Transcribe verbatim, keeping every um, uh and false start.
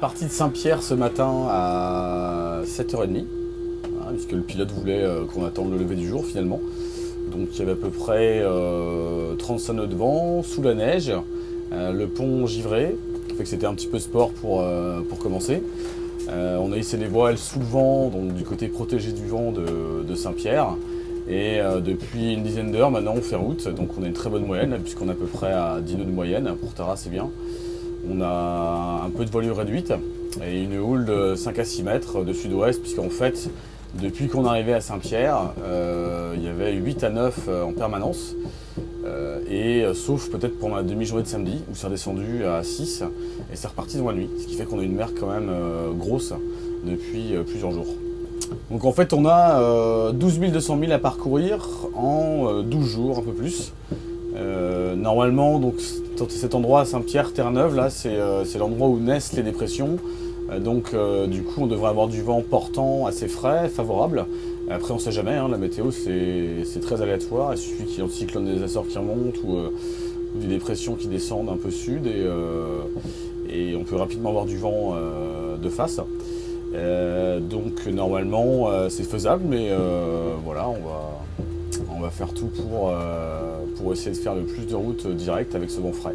parti de Saint-Pierre ce matin à sept heures trente, hein, puisque le pilote voulait euh, qu'on attende le lever du jour finalement. Donc il y avait à peu près euh, trente-cinq nœuds de vent, sous la neige, euh, le pont givré, fait que c'était un petit peu sport pour, euh, pour commencer. Euh, on a hissé les voiles sous le vent, donc du côté protégé du vent de, de Saint-Pierre. Et euh, depuis une dizaine d'heures, maintenant on fait route, donc on a une très bonne moyenne, puisqu'on est à peu près à dix nœuds de moyenne, pour Tara c'est bien. On a un peu de voilure réduite et une houle de cinq à six mètres de sud-ouest, puisqu'en fait, depuis qu'on arrivait à Saint-Pierre, euh, il y avait huit à neuf en permanence. Euh, et euh, sauf peut-être pour ma demi-journée de samedi, où c'est redescendu à six et c'est reparti dans la nuit, ce qui fait qu'on a une mer quand même euh, grosse depuis euh, plusieurs jours. Donc en fait on a euh, douze mille deux cents milles à parcourir en euh, douze jours, un peu plus. Euh, normalement donc cet endroit à Saint-Pierre-Terre-Neuve là, c'est euh, l'endroit où naissent les dépressions. Euh, donc euh, du coup on devrait avoir du vent portant assez frais, favorable. Après on ne sait jamais, hein, la météo c'est très aléatoire, il suffit qu'il y ait un cyclone des Açores qui remonte ou, euh, ou des dépressions qui descendent un peu sud et, euh, et on peut rapidement avoir du vent euh, de face. Euh, donc normalement euh, c'est faisable, mais euh, voilà, on va, on va faire tout pour, euh, pour essayer de faire le plus de route directe avec ce vent frais.